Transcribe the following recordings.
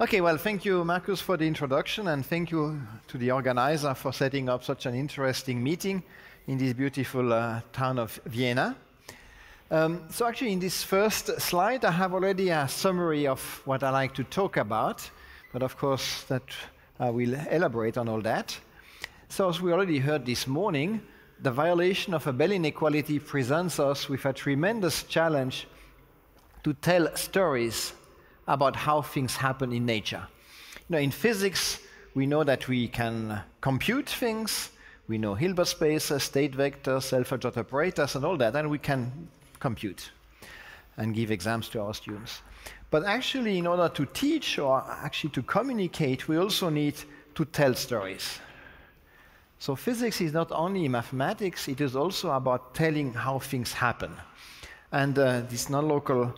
Okay, well, thank you, Marcus, for the introduction, and thank you to the organizer for setting up such an interesting meeting in this beautiful town of Vienna. So actually, in this first slide, I have already a summary of what I like to talk about, but of course, that I will elaborate on all that. So as we already heard this morning, the violation of a Bell inequality presents us with a tremendous challenge to tell stories about how things happen in nature. Now, in physics, we know that we can compute things. We know Hilbert spaces, state vectors, self-adjoint operators, and all that, and we can compute and give exams to our students. But actually, in order to teach or actually to communicate, we also need to tell stories. So physics is not only mathematics, it is also about telling how things happen. And these non-local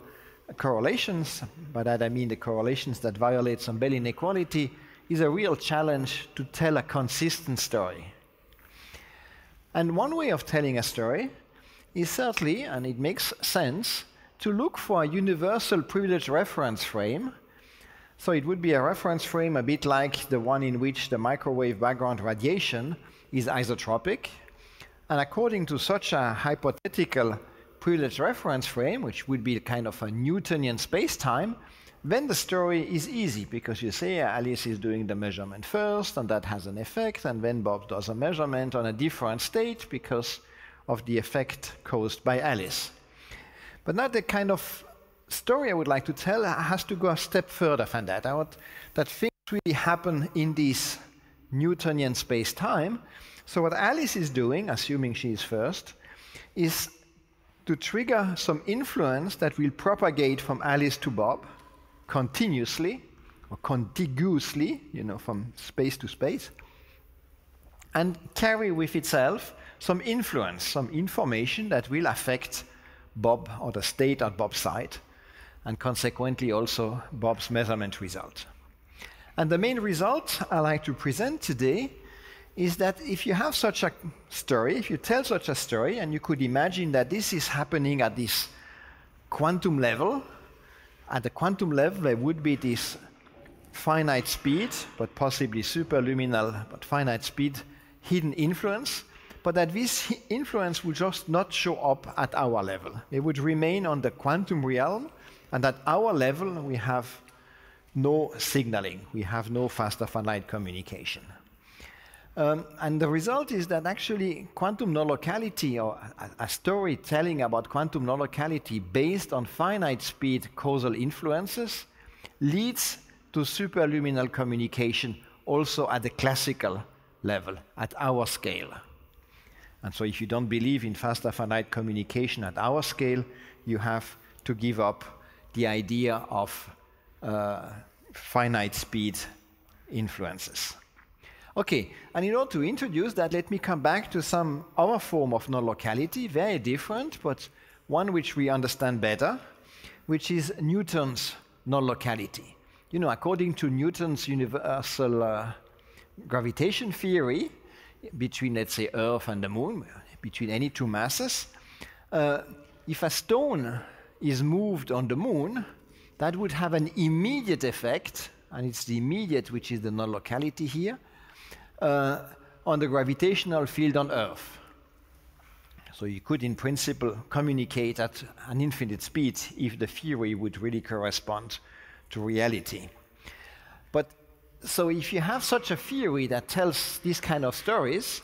correlations, by that I mean the correlations that violate some Bell inequality, is a real challenge to tell a consistent story. And one way of telling a story is certainly, and it makes sense, to look for a universal privileged reference frame. So it would be a reference frame a bit like the one in which the microwave background radiation is isotropic. And according to such a hypothetical privileged reference frame, which would be kind of a Newtonian spacetime, then the story is easy, because you say Alice is doing the measurement first, and that has an effect, and then Bob does a measurement on a different state because of the effect caused by Alice. But not the kind of story I would like to tell has to go a step further than that. I want that things really happen in this Newtonian space-time. So what Alice is doing, assuming she is first, is to trigger some influence that will propagate from Alice to Bob continuously or contiguously, you know, from space to space, and carry with itself some influence, some information that will affect Bob or the state at Bob's side, and consequently also Bob's measurement result. And the main result I like to present today is that if you have such a story, if you tell such a story, and you could imagine that this is happening at this quantum level, at the quantum level there would be this finite speed, but possibly superluminal, but finite speed, hidden influence, but that this influence will just not show up at our level. It would remain on the quantum realm, and at our level we have no signaling, we have no faster than light communication. And the result is that actually quantum non-locality, or a story telling about quantum non-locality based on finite speed causal influences, leads to superluminal communication also at the classical level, at our scale. And so if you don't believe in faster than light communication at our scale, you have to give up the idea of finite speed influences. Okay, and in order to introduce that, let me come back to some other form of non-locality, very different, but one which we understand better, which is Newton's non-locality. You know, according to Newton's universal gravitation theory, between, let's say, Earth and the Moon, between any two masses, if a stone is moved on the Moon, that would have an immediate effect, and it's the immediate which is the non-locality here, on the gravitational field on Earth. So you could, in principle, communicate at an infinite speed if the theory would really correspond to reality. But so if you have such a theory that tells these kind of stories,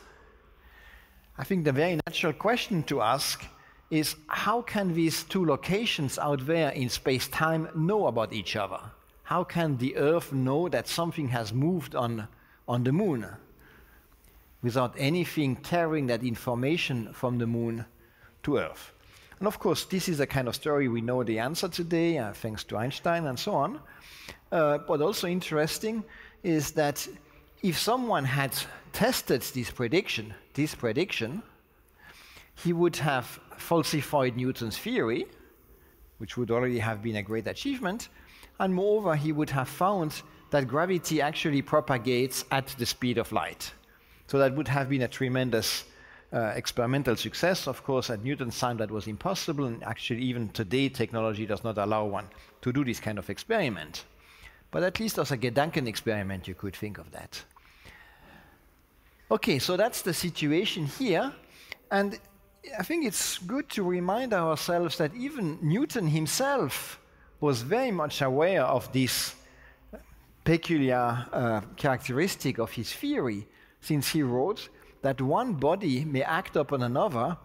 I think the very natural question to ask is how can these two locations out there in space-time know about each other? How can the Earth know that something has moved on the Moon, without anything carrying that information from the Moon to Earth? And of course, this is the kind of story we know the answer today, thanks to Einstein and so on. But also interesting is that if someone had tested this prediction, he would have falsified Newton's theory, which would already have been a great achievement, and moreover, he would have found that gravity actually propagates at the speed of light. So that would have been a tremendous experimental success. Of course, at Newton's time that was impossible, and actually even today technology does not allow one to do this kind of experiment. But at least as a Gedankenexperiment, you could think of that. Okay, so that's the situation here. And I think it's good to remind ourselves that even Newton himself was very much aware of this peculiar characteristic of his theory, since he wrote that one body may act upon another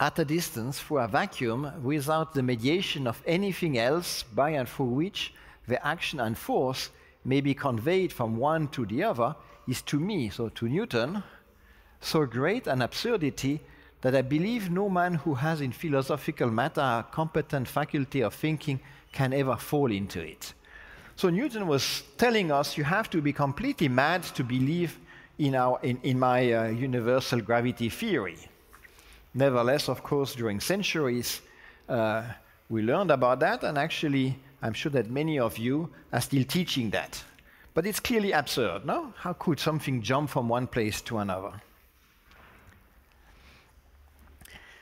at a distance through a vacuum without the mediation of anything else by and through which the action and force may be conveyed from one to the other is to me, so to Newton, so great an absurdity that I believe no man who has in philosophical matter a competent faculty of thinking can ever fall into it. So Newton was telling us you have to be completely mad to believe in my universal gravity theory. Nevertheless, of course, during centuries, we learned about that, and actually, I'm sure that many of you are still teaching that. But it's clearly absurd, no? How could something jump from one place to another?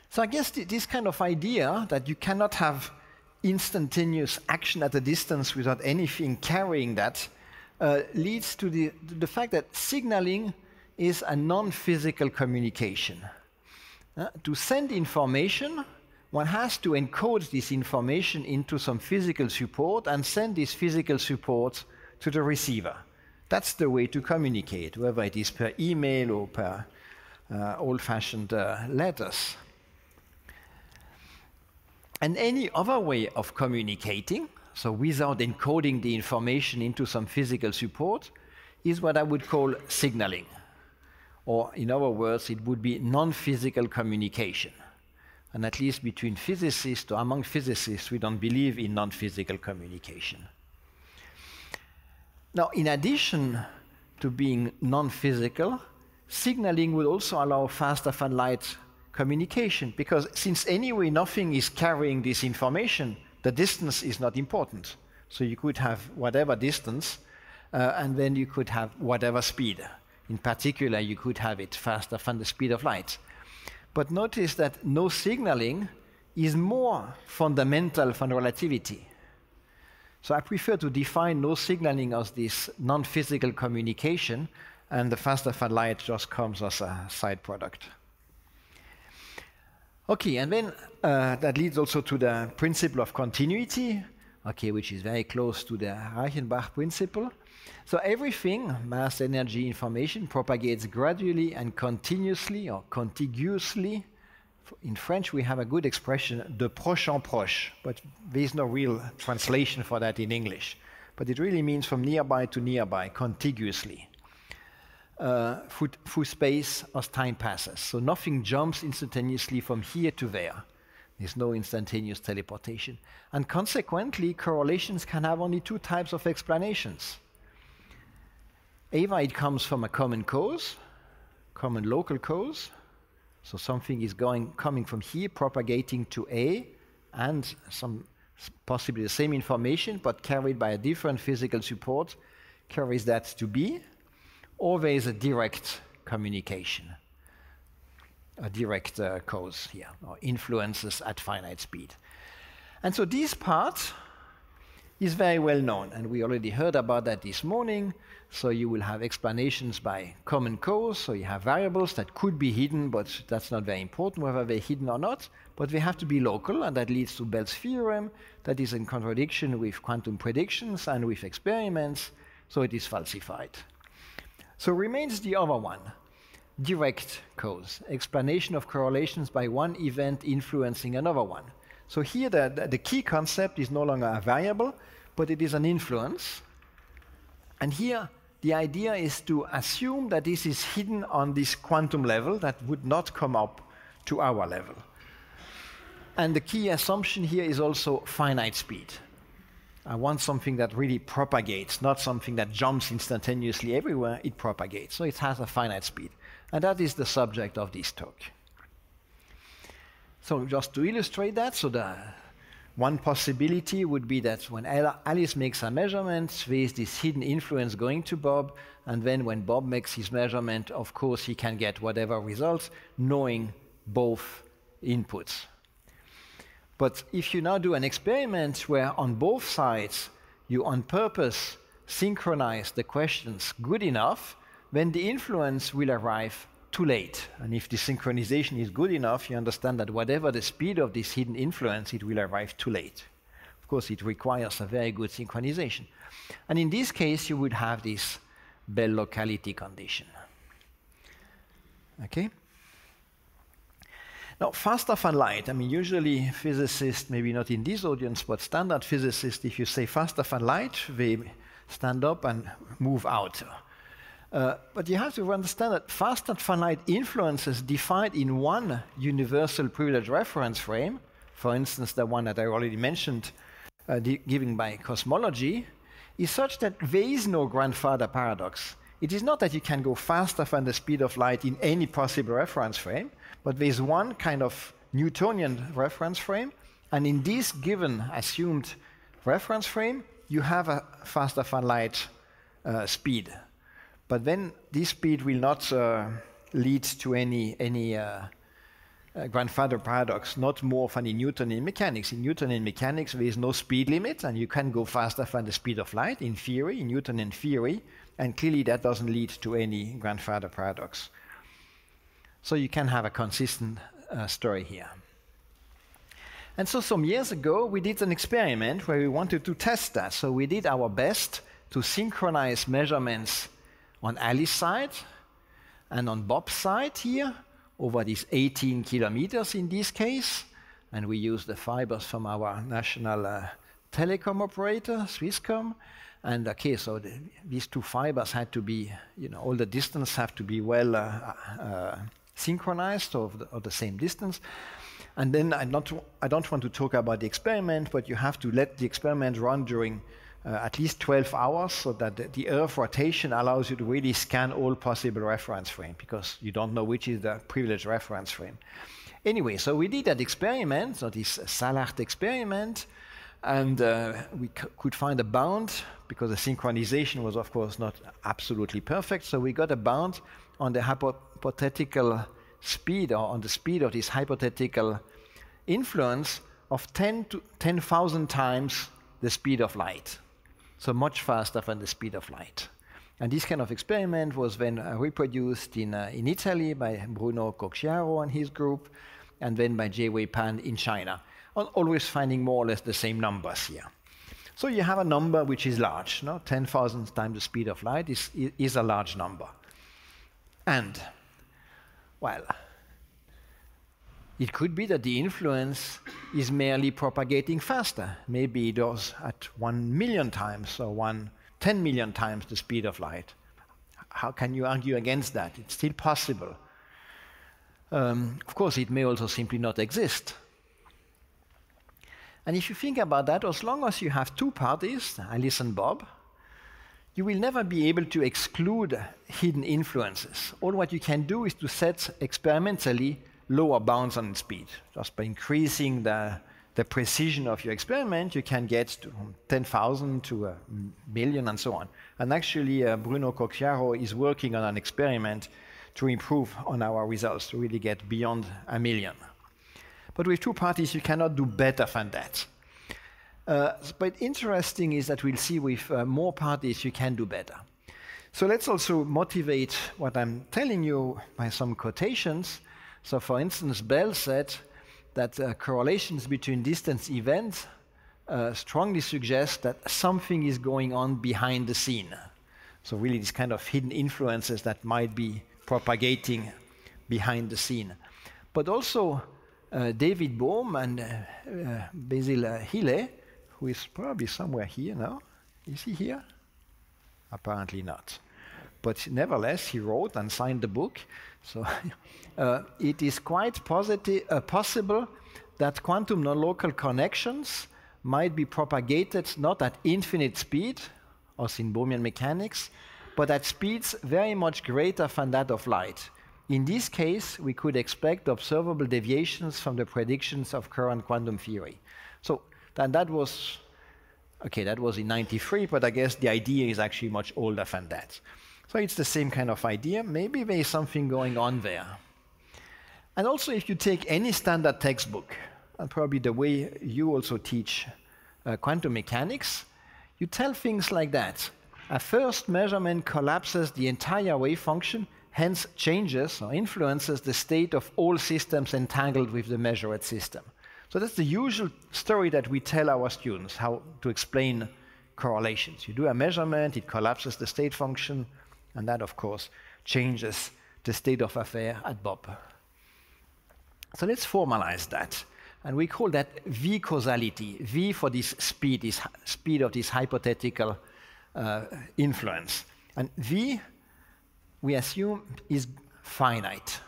So I guess this kind of idea that you cannot have instantaneous action at a distance without anything carrying that leads to the fact that signaling is a non-physical communication. To send information, one has to encode this information into some physical support and send this physical support to the receiver. That's the way to communicate, whether it is per email or per old-fashioned letters. And any other way of communicating, so without encoding the information into some physical support, is what I would call signaling. Or in other words, it would be non-physical communication. And at least between physicists or among physicists, we don't believe in non-physical communication. Now, in addition to being non-physical, signaling would also allow faster than light communication, because since anyway nothing is carrying this information, the distance is not important. So you could have whatever distance, and then you could have whatever speed. In particular, you could have it faster than the speed of light. But notice that no signaling is more fundamental than relativity. So I prefer to define no signaling as this non-physical communication, and the faster than light just comes as a side product. Okay, and then that leads also to the principle of continuity, okay, which is very close to the Reichenbach principle. So everything, mass, energy, information, propagates gradually and continuously or contiguously. In French, we have a good expression, de proche en proche, but there is no real translation for that in English. But it really means from nearby to nearby, contiguously. Through space as time passes. So nothing jumps instantaneously from here to there. There's no instantaneous teleportation. And consequently, correlations can have only two types of explanations. Either it comes from a common cause, common local cause. So something is coming from here, propagating to A, and some possibly the same information, but carried by a different physical support, carries that to B. Or there is a direct communication, a direct cause here, or influences at finite speed. And so this part is very well known, and we already heard about that this morning. So you will have explanations by common cause, so you have variables that could be hidden, but that's not very important whether they're hidden or not, but they have to be local, and that leads to Bell's theorem, that is in contradiction with quantum predictions and with experiments, so it is falsified. So remains the other one, direct cause, explanation of correlations by one event influencing another one. So here the key concept is no longer a variable, but it is an influence. And here the idea is to assume that this is hidden on this quantum level that would not come up to our level. And the key assumption here is also finite speed. I want something that really propagates, not something that jumps instantaneously everywhere. It propagates, so it has a finite speed. And that is the subject of this talk. So just to illustrate that, so the one possibility would be that when Alice makes a measurement, there is this hidden influence going to Bob, and then when Bob makes his measurement, of course, he can get whatever results, knowing both inputs. But if you now do an experiment where on both sides you on purpose synchronize the questions good enough, then the influence will arrive too late. And if the synchronization is good enough, you understand that whatever the speed of this hidden influence, it will arrive too late. Of course, it requires a very good synchronization. And in this case, you would have this Bell locality condition. Okay? Now, faster than light, I mean, usually physicists, maybe not in this audience, but standard physicists, if you say faster than light, they stand up and move out. But you have to understand that faster than light influences defined in one universal privileged reference frame, for instance, the one that I already mentioned, given by cosmology, is such that there is no grandfather paradox. It is not that you can go faster than the speed of light in any possible reference frame, but there is one kind of Newtonian reference frame, and in this given assumed reference frame, you have a faster than light speed. But then this speed will not lead to any grandfather paradox, not more than in Newtonian mechanics. In Newtonian mechanics, there is no speed limit, and you can go faster than the speed of light, in theory, in Newtonian theory, and clearly that doesn't lead to any grandfather paradox. So you can have a consistent story here. And so some years ago, we did an experiment where we wanted to test that. So we did our best to synchronize measurements on Alice's side and on Bob's side here, over these 18 kilometers in this case, and we use the fibers from our national telecom operator, Swisscom, and okay, so these two fibers had to be, you know, all the distance have to be well synchronized or the same distance. And then I don't want to talk about the experiment, but you have to let the experiment run during at least 12 hours so that the Earth rotation allows you to really scan all possible reference frames because you don't know which is the privileged reference frame. Anyway, so we did that experiment, so this Salart experiment, and we could find a bound because the synchronization was, of course, not absolutely perfect. So we got a bound on the hypothetical speed or on the speed of this hypothetical influence of 10,000 times the speed of light. So much faster than the speed of light. And this kind of experiment was then reproduced in Italy by Bruno Cocciaro and his group, and then by J. Wei Pan in China, always finding more or less the same numbers here. So you have a number which is large. No? 10,000 times the speed of light is a large number. And, well, it could be that the influence is merely propagating faster. Maybe it does at 1 million times or 10 million times the speed of light. How can you argue against that? It's still possible. Of course, it may also simply not exist. And if you think about that, as long as you have two parties, Alice and Bob, you will never be able to exclude hidden influences. All what you can do is to set experimentally lower bounds on speed. Just by increasing the precision of your experiment, you can get to 10,000 to 1 million and so on. And actually, Bruno Cocciaro is working on an experiment to improve on our results, to really get beyond 1 million. But with two parties, you cannot do better than that. But interesting is that we'll see with more parties, you can do better. So let's also motivate what I'm telling you by some quotations. So, for instance, Bell said that correlations between distance events strongly suggest that something is going on behind the scene. So really these kind of hidden influences that might be propagating behind the scene. But also David Bohm and Basil Hille, who is probably somewhere here now. Is he here? Apparently not. But nevertheless, he wrote and signed the book. So it is quite possible that quantum non-local connections might be propagated not at infinite speed, as in Bohmian mechanics, but at speeds very much greater than that of light. In this case, we could expect observable deviations from the predictions of current quantum theory. So then that was, okay, that was in 93, but I guess the idea is actually much older than that. So it's the same kind of idea. Maybe there is something going on there. And also, if you take any standard textbook, and probably the way you also teach quantum mechanics, You tell things like that. A first measurement collapses the entire wave function, hence changes or influences the state of all systems entangled with the measured system. So that's the usual story that we tell our students, how to explain correlations. You do a measurement, it collapses the state function, and that, of course, changes the state of affair at Bob. So let's formalize that. And we call that V causality, V for this speed, of this hypothetical influence. And V, we assume, is finite.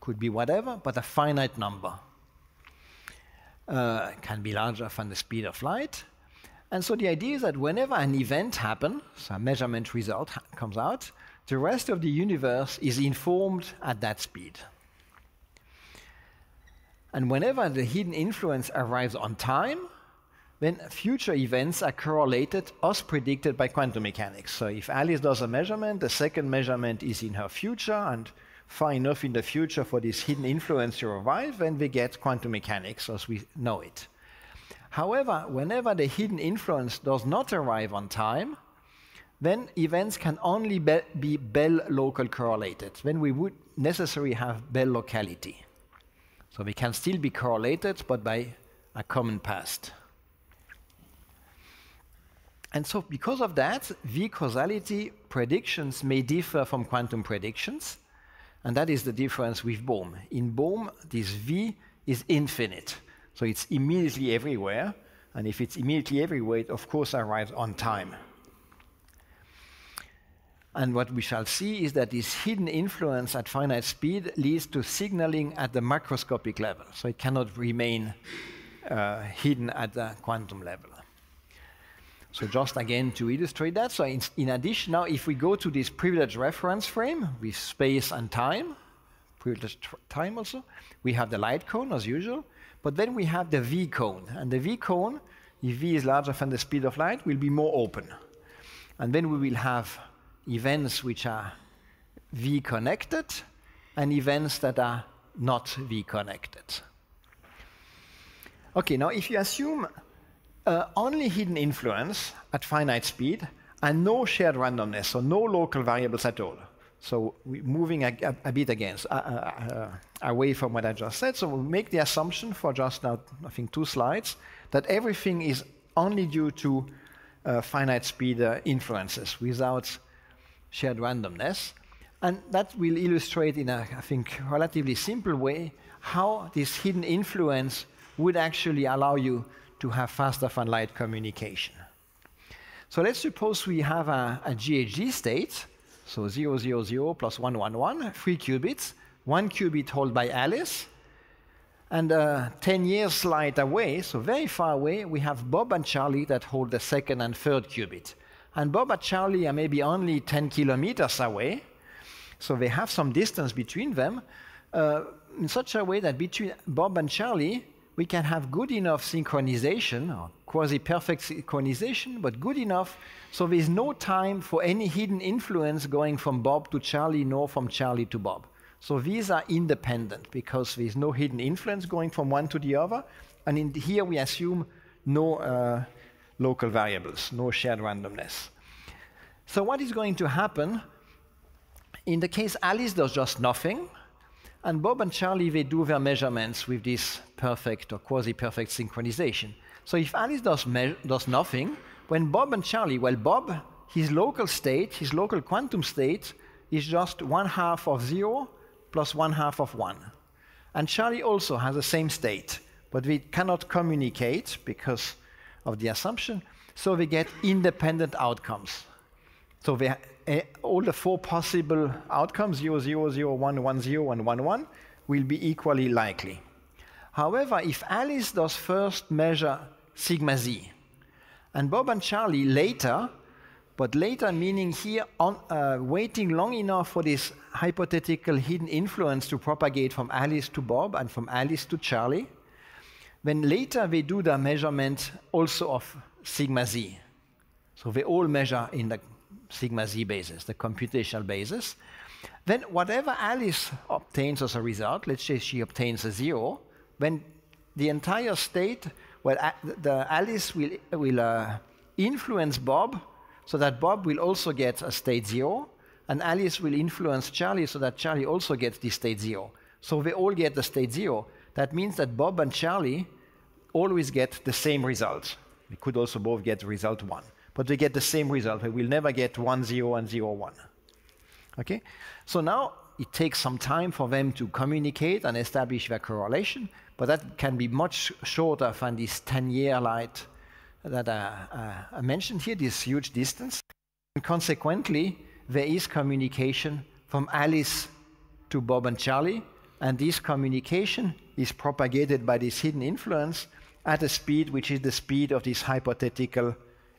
Could be whatever, but a finite number. Can be larger than the speed of light. And so the idea is that whenever an event happens, so a measurement result comes out, the rest of the universe is informed at that speed. And whenever the hidden influence arrives on time, then future events are correlated as predicted by quantum mechanics. So if Alice does a measurement, the second measurement is in her future, and far enough in the future for this hidden influence to arrive, then we get quantum mechanics as we know it. However, whenever the hidden influence does not arrive on time, then events can only be Bell local correlated. Then we would necessarily have Bell locality. So we can still be correlated, but by a common past. And so because of that, V causality predictions may differ from quantum predictions, and that is the difference with Bohm. In Bohm, this V is infinite, so it's immediately everywhere, and if it's immediately everywhere, it of course arrives on time. And what we shall see is that this hidden influence at finite speed leads to signaling at the macroscopic level. So it cannot remain hidden at the quantum level. So just again to illustrate that, so in addition now, if we go to this privileged reference frame with space and time, privileged time also, we have the light cone as usual, but then we have the V cone. And the V cone, if V is larger than the speed of light, will be more open. And then we will have events which are V-connected and events that are not V-connected. Okay, now if you assume only hidden influence at finite speed and no shared randomness, so no local variables at all, so we're moving a bit away from what I just said, so we'll make the assumption for just now, I think, 2 slides, that everything is only due to finite speed influences without shared randomness, and that will illustrate in a, I think, relatively simple way how this hidden influence would actually allow you to have faster than light communication. So let's suppose we have a GHZ state, so 0, 0, 0 plus 1, 1, 1, 3 qubits, 1 qubit held by Alice, and 10 years light away, so very far away, we have Bob and Charlie that hold the 2nd and 3rd qubit. And Bob and Charlie are maybe only 10 kilometers away, so they have some distance between them, in such a way that between Bob and Charlie, we can have good enough synchronization, or quasi-perfect synchronization, but good enough so there's no time for any hidden influence going from Bob to Charlie, nor from Charlie to Bob. So these are independent, because there's no hidden influence going from one to the other, and in here we assume no local variables, no shared randomness. So what is going to happen? In the case Alice does just nothing, and Bob and Charlie, they do their measurements with this perfect or quasi-perfect synchronization. So if Alice does nothing, when Bob and Charlie, well, Bob, his local state, his local quantum state, is just 1/2 of 0 plus 1/2 of 1. And Charlie also has the same state, but we cannot communicate because of the assumption, so we get independent outcomes. So we all the 4 possible outcomes, 0, 0, 0, 1, 1, 0, and 1, 1, will be equally likely. However, if Alice does first measure sigma z, and Bob and Charlie later, but later meaning here on, waiting long enough for this hypothetical hidden influence to propagate from Alice to Bob and from Alice to Charlie, then later they do the measurement also of sigma z. So they all measure in the sigma z basis, the computational basis. Then whatever Alice obtains as a result, let's say she obtains a 0, then the entire state, well, the Alice will influence Bob so that Bob will also get a state 0, and Alice will influence Charlie so that Charlie also gets the state 0. So they all get the state 0. That means that Bob and Charlie always get the same result. They could also both get result 1, but they get the same result. They will never get 1, 0, and 0, 1. Okay? So now it takes some time for them to communicate and establish their correlation, but that can be much shorter than this 10-year light that I mentioned here, this huge distance. And consequently, there is communication from Alice to Bob and Charlie, and this communication is propagated by this hidden influence at a speed which is the speed of this hypothetical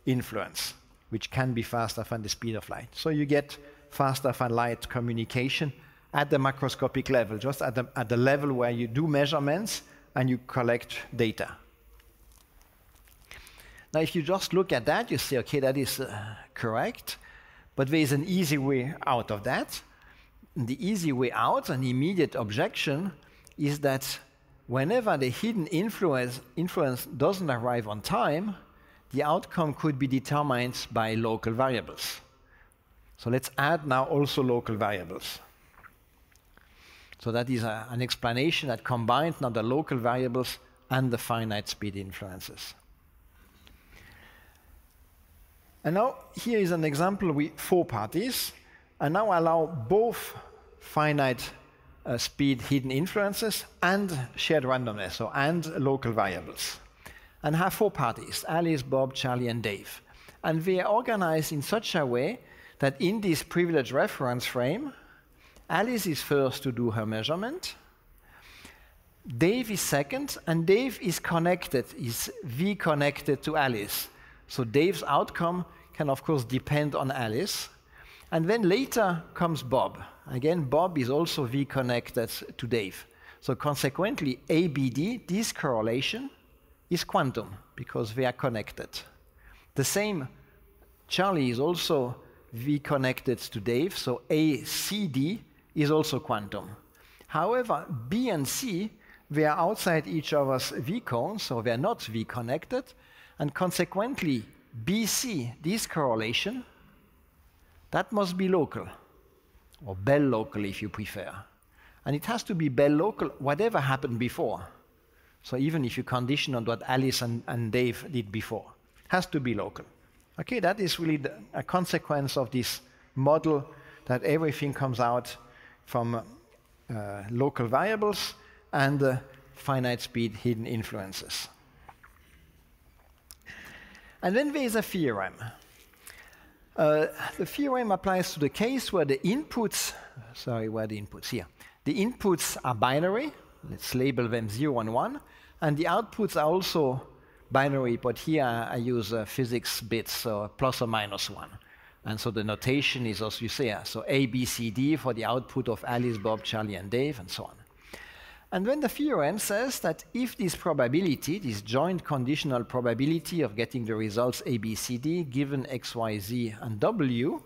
influence, which can be faster than the speed of light. So you get faster than light communication at the macroscopic level, just at the level where you do measurements and you collect data. Now, if you just look at that, you say, okay, that is correct, but there is an easy way out of that. And the easy way out, an immediate objection, is that whenever the hidden influence doesn't arrive on time, the outcome could be determined by local variables. So let's add now also local variables. So that is an explanation that combines now the local variables and the finite speed influences. And now here is an example with four parties, and now allow both finite speed hidden influences and shared randomness, so and local variables. And have four parties, Alice, Bob, Charlie, and Dave. And they are organized in such a way that in this privileged reference frame, Alice is first to do her measurement, Dave is second, and Dave is connected, is V connected to Alice. So Dave's outcome can of course depend on Alice. And then later comes Bob. Again, Bob is also V connected to Dave. So consequently, ABD, this correlation, is quantum because they are connected. The same, Charlie is also V connected to Dave, so ACD is also quantum. However, B and C, they are outside each other's V cones, so they are not V connected, and consequently, BC, this correlation, that must be local, or Bell local if you prefer. And it has to be Bell local whatever happened before. So even if you condition on what Alice and Dave did before, it has to be local. Okay, that is really a consequence of this model that everything comes out from local variables and finite speed hidden influences. And then there is a theorem. The theorem applies to the case where the inputs, here. The inputs are binary, let's label them 0 and 1, and the outputs are also binary, but here I use physics bits, so plus or minus 1. And so the notation is as you say, so A, B, C, D for the output of Alice, Bob, Charlie, and Dave, and so on. And then the theorem says that if this probability, this joint conditional probability of getting the results A, B, C, D, given X, Y, Z, and W,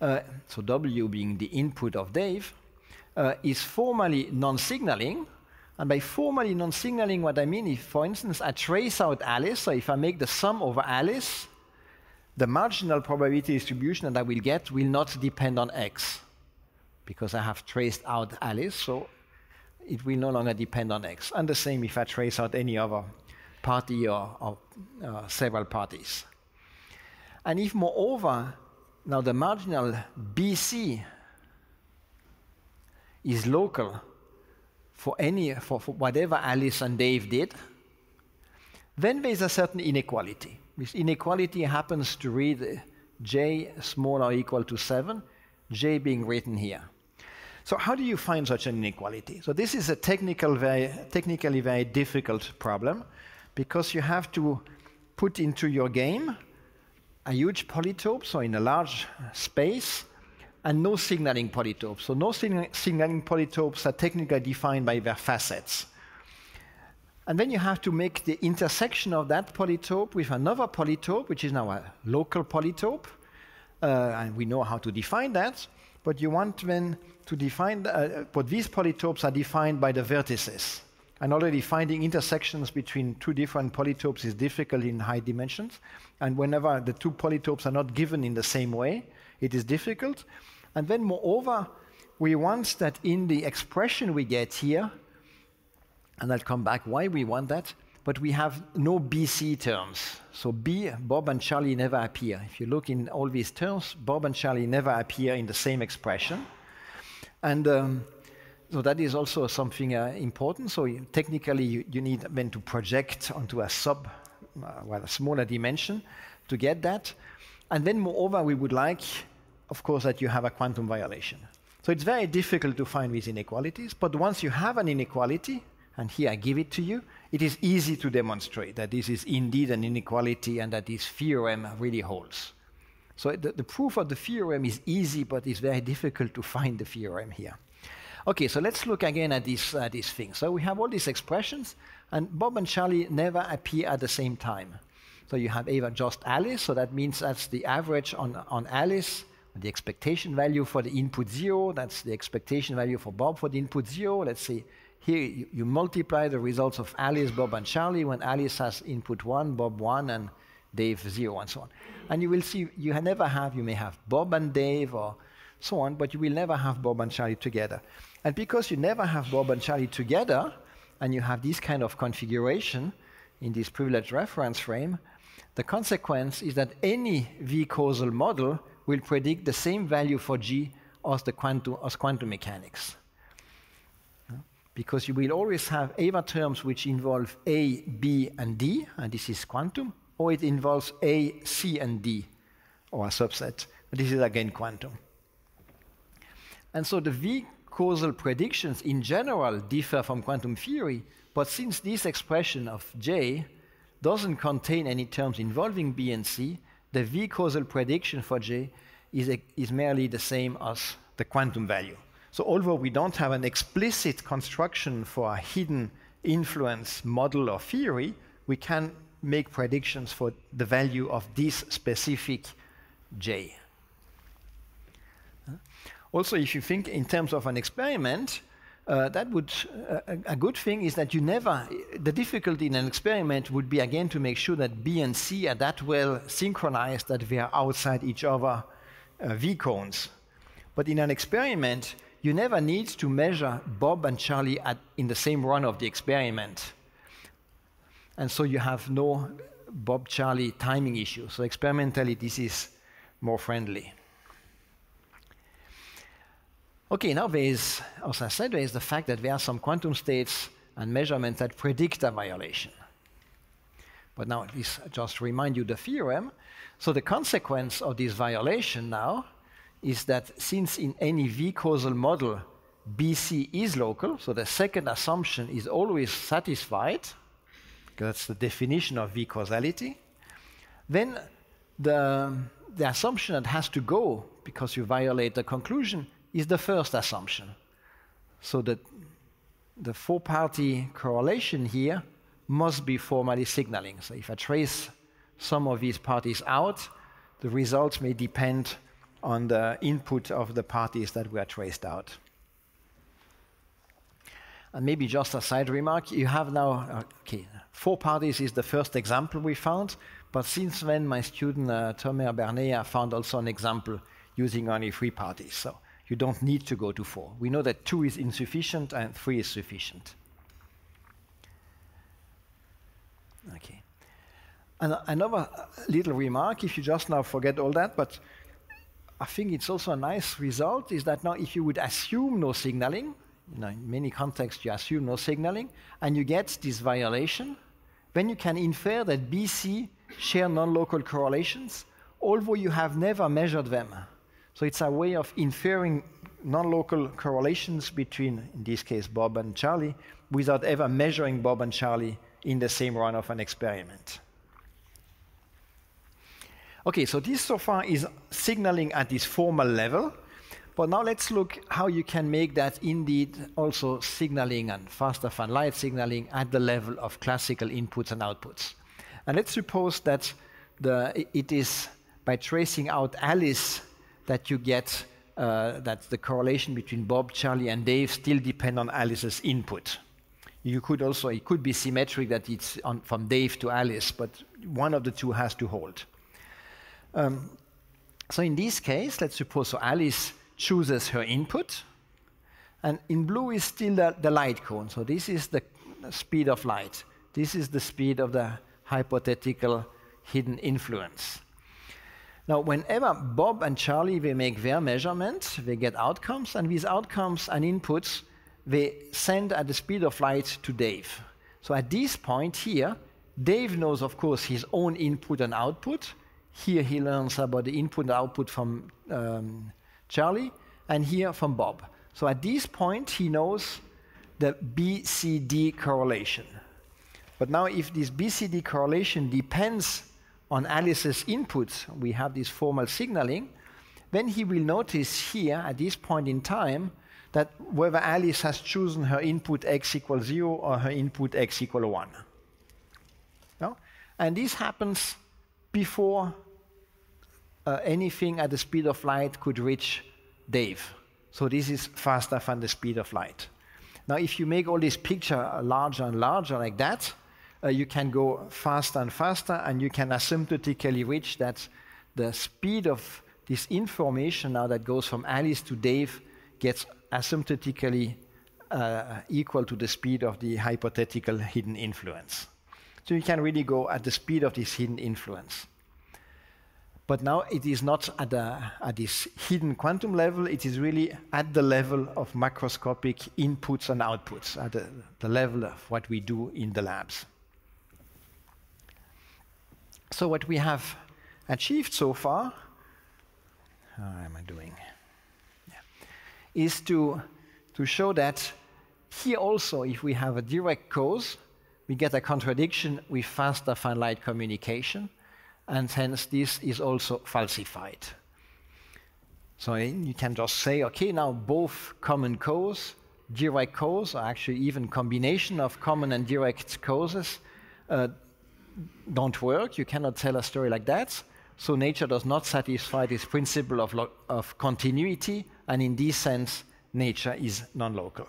so W being the input of Dave, is formally non-signaling. And by formally non-signaling, what I mean is, for instance, I trace out Alice, so if I make the sum over Alice, the marginal probability distribution that I will get will not depend on X, because I have traced out Alice, so it will no longer depend on X. And the same if I trace out any other party or several parties. And if, moreover, now the marginal BC is local, for whatever Alice and Dave did, then there is a certain inequality. This inequality happens to read j smaller or equal to 7, j being written here. So how do you find such an inequality? So this is a technically very difficult problem, because you have to put into your game a huge polytope, so in a large space, and no signaling polytopes. So no signaling polytopes are technically defined by their facets. And then you have to make the intersection of that polytope with another polytope, which is now a local polytope, and we know how to define that, but you want then to define, but these polytopes are defined by the vertices. And already finding intersections between two different polytopes is difficult in high dimensions. And whenever the two polytopes are not given in the same way, it is difficult. And then moreover, we want that in the expression we get here, and I'll come back why we want that, but we have no BC terms. So B, Bob and Charlie never appear. If you look in all these terms, Bob and Charlie never appear in the same expression. And so that is also something important. So technically, you need then to project onto a a smaller dimension to get that. And then moreover, we would like, of course, that you have a quantum violation. So it's very difficult to find these inequalities, but once you have an inequality, and here I give it to you, it is easy to demonstrate that this is indeed an inequality and that this theorem really holds. So the proof of the theorem is easy, but it's very difficult to find the theorem here. Okay, so let's look again at these things. So we have all these expressions, and Bob and Charlie never appear at the same time. So you have either just Alice, so that means that's the average on Alice, the expectation value for the input 0, that's the expectation value for Bob for the input 0, let's see. Here you multiply the results of Alice, Bob, and Charlie when Alice has input 1, Bob 1, and Dave 0, and so on. And you will see you may have Bob and Dave or so on, but you will never have Bob and Charlie together. And because you never have Bob and Charlie together, and you have this kind of configuration in this privileged reference frame, the consequence is that any V-causal model will predict the same value for G as quantum mechanics, because you will always have either terms which involve A, B, and D, and this is quantum, or it involves A, C, and D, or a subset. This is again quantum. And so the V-causal predictions in general differ from quantum theory, but since this expression of J doesn't contain any terms involving B and C, the V-causal prediction for J is merely the same as the quantum value. So although we don't have an explicit construction for a hidden influence model or theory, we can make predictions for the value of this specific J. Also, if you think in terms of an experiment, a good thing is that the difficulty in an experiment would be again to make sure that B and C are that well synchronized that they are outside each other V cones. But in an experiment, you never need to measure Bob and Charlie in the same run of the experiment. And so you have no Bob-Charlie timing issue. So experimentally, this is more friendly. Okay, now there is, as I said, there is the fact that there are some quantum states and measurements that predict a violation. But now, this just remind you the theorem. So the consequence of this violation now is that since in any V-causal model, BC is local, so the second assumption is always satisfied, because that's the definition of V-causality, then the assumption that has to go, because you violate the conclusion, is the first assumption. So that the four-party correlation here must be formally signaling. So if I trace some of these parties out, the results may depend on the input of the parties that were traced out. And maybe just a side remark, you have now, okay, four parties is the first example we found, but since then my student Tomer Bernier found also an example using only three parties, so you don't need to go to four. We know that two is insufficient and three is sufficient. Okay. And another little remark, if you just now forget all that, but I think it's also a nice result is that now if you would assume no signaling, you know, in many contexts you assume no signaling, and you get this violation, then you can infer that BC share non-local correlations, although you have never measured them. So it's a way of inferring non-local correlations between, in this case, Bob and Charlie, without ever measuring Bob and Charlie in the same run of an experiment. Okay, so this so far is signaling at this formal level, but now let's look how you can make that indeed also signaling and faster than light signaling at the level of classical inputs and outputs. And let's suppose that it is by tracing out Alice that you get that the correlation between Bob, Charlie, and Dave still depend on Alice's input. You could also, it could be symmetric that it's on, from Dave to Alice, but one of the two has to hold. So in this case, let's suppose so Alice chooses her input, and in blue is still the light cone. So this is the speed of light. This is the speed of the hypothetical hidden influence. Now, whenever Bob and Charlie they make their measurements, they get outcomes, and these outcomes and inputs they send at the speed of light to Dave. So at this point here, Dave knows, of course, his own input and output. Here he learns about the input and output from Charlie, and here from Bob. So at this point, he knows the BCD correlation. But now if this BCD correlation depends on Alice's inputs, we have this formal signaling, then he will notice here at this point in time that whether Alice has chosen her input x equals 0 or her input x equals 1. No? And this happens before anything at the speed of light could reach Dave. So this is faster than the speed of light. Now if you make all this picture larger and larger like that, you can go faster and faster, and you can asymptotically reach that the speed of this information now that goes from Alice to Dave gets asymptotically equal to the speed of the hypothetical hidden influence. So you can really go at the speed of this hidden influence. But now it is not at this hidden quantum level, it is really at the level of macroscopic inputs and outputs, at the level of what we do in the labs. So what we have achieved so far, how am I doing? Is to show that here also, if we have a direct cause, we get a contradiction with faster than light communication, and hence this is also falsified. So you can just say, okay, now both common cause, direct cause, or actually even combination of common and direct causes don't work. You cannot tell a story like that. So nature does not satisfy this principle of continuity, and in this sense, nature is non-local.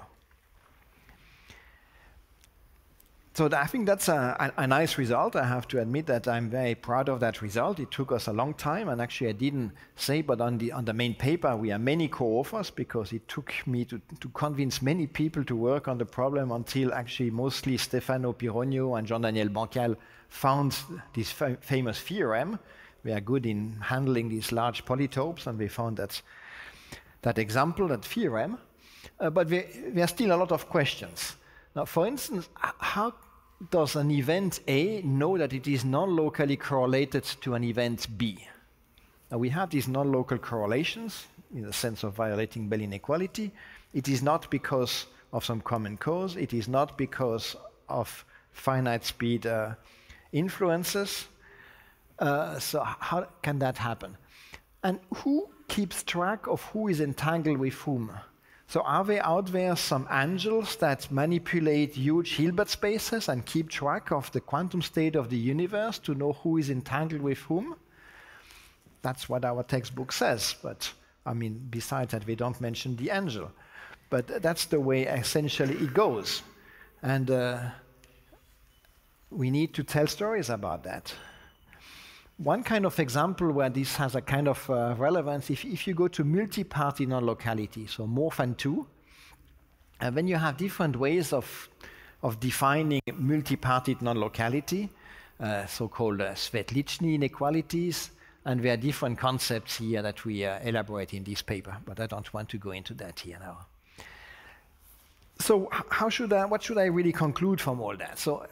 So I think that's a nice result. I have to admit that I'm very proud of that result. It took us a long time, and actually I didn't say, but on the main paper we are many co-authors, because it took me to convince many people to work on the problem until actually mostly Stefano Pironio and Jean Daniel Bancal found this famous theorem. We are good in handling these large polytopes, and we found that example, that theorem. But there are still a lot of questions. Now, for instance, how does an event A know that it is non-locally correlated to an event B? Now, we have these non-local correlations in the sense of violating Bell inequality. It is not because of some common cause. It is not because of finite speed influences. So how can that happen? And who keeps track of who is entangled with whom? So are there out there some angels that manipulate huge Hilbert spaces and keep track of the quantum state of the universe to know who is entangled with whom? That's what our textbook says, but I mean, besides that, they don't mention the angel. But that's the way essentially it goes. And we need to tell stories about that. One kind of example where this has a kind of relevance, if you go to multi-party non-locality, so more than two, and then you have different ways of defining multi-party non-locality, so-called Svetlitschny inequalities, and there are different concepts here that we elaborate in this paper, but I don't want to go into that here now. So what should I really conclude from all that? So,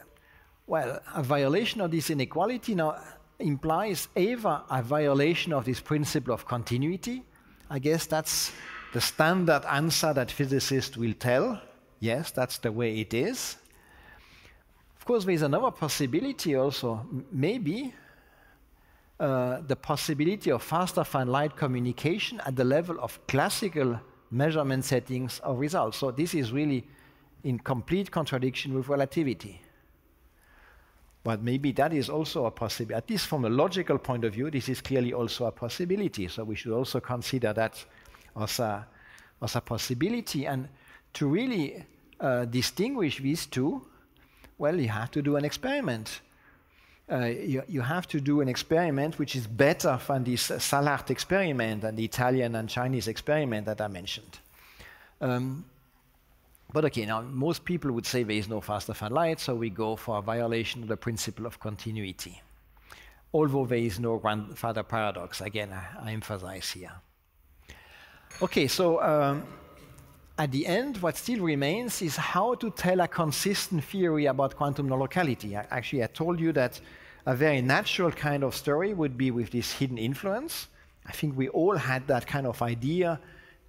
well, a violation of this inequality now implies either a violation of this principle of continuity. I guess that's the standard answer that physicists will tell. Yes, that's the way it is. Of course, there's another possibility also. Maybe the possibility of faster than light communication at the level of classical measurement settings or results. So this is really in complete contradiction with relativity. But maybe that is also a possibility. At least from a logical point of view, this is clearly also a possibility. So we should also consider that as a possibility. And to really distinguish these two? Well, you have to do an experiment. You have to do an experiment which is better than this Salart experiment and the Italian and Chinese experiment that I mentioned. But okay, now most people would say there is no faster than light, so we go for a violation of the principle of continuity. Although there is no grandfather paradox, again, I emphasize here. Okay, so at the end, what still remains is how to tell a consistent theory about quantum non-locality. Actually, I told you that a very natural kind of story would be with this hidden influence. I think we all had that kind of idea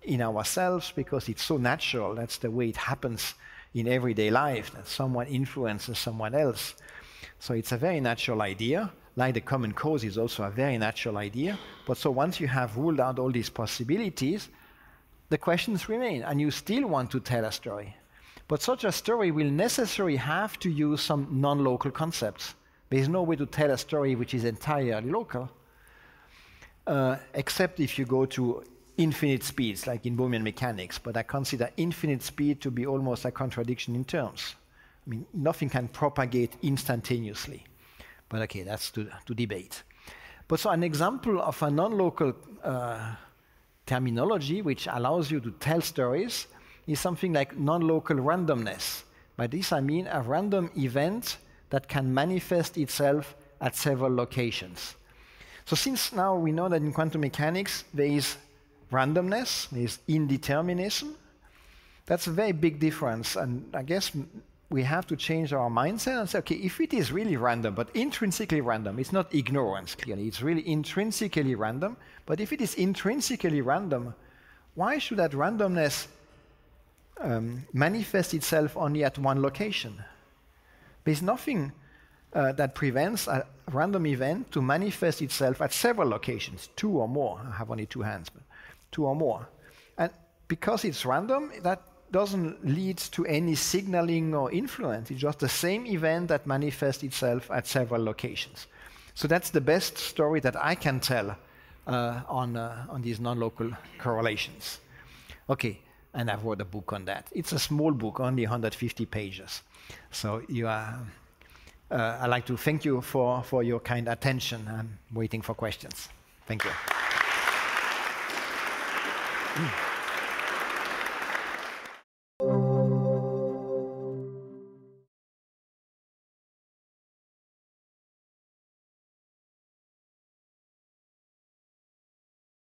in ourselves because it's so natural. That's the way it happens in everyday life, that someone influences someone else. So it's a very natural idea. Like the common cause is also a very natural idea. But so once you have ruled out all these possibilities, the questions remain, and you still want to tell a story. But such a story will necessarily have to use some non-local concepts. There is no way to tell a story which is entirely local, except if you go to infinite speeds, like in Bohmian mechanics. But I consider infinite speed to be almost a contradiction in terms. I mean, nothing can propagate instantaneously. But okay, that's to debate. But so an example of a non-local terminology which allows you to tell stories is something like non-local randomness. By this I mean a random event that can manifest itself at several locations. So since now we know that in quantum mechanics there is randomness, there is indeterminism, that's a very big difference, and I guess we have to change our mindset and say, okay, if it is really random, but intrinsically random, it's not ignorance, clearly, it's really intrinsically random, but if it is intrinsically random, why should that randomness manifest itself only at one location? There's nothing that prevents a random event to manifest itself at several locations, two or more. I have only two hands, but two or more. And because it's random, that doesn't lead to any signaling or influence. It's just the same event that manifests itself at several locations. So that's the best story that I can tell on these non-local correlations. Okay, and I've wrote a book on that. It's a small book, only 150 pages. So you are, I'd like to thank you for your kind attention. I'm waiting for questions. Thank you.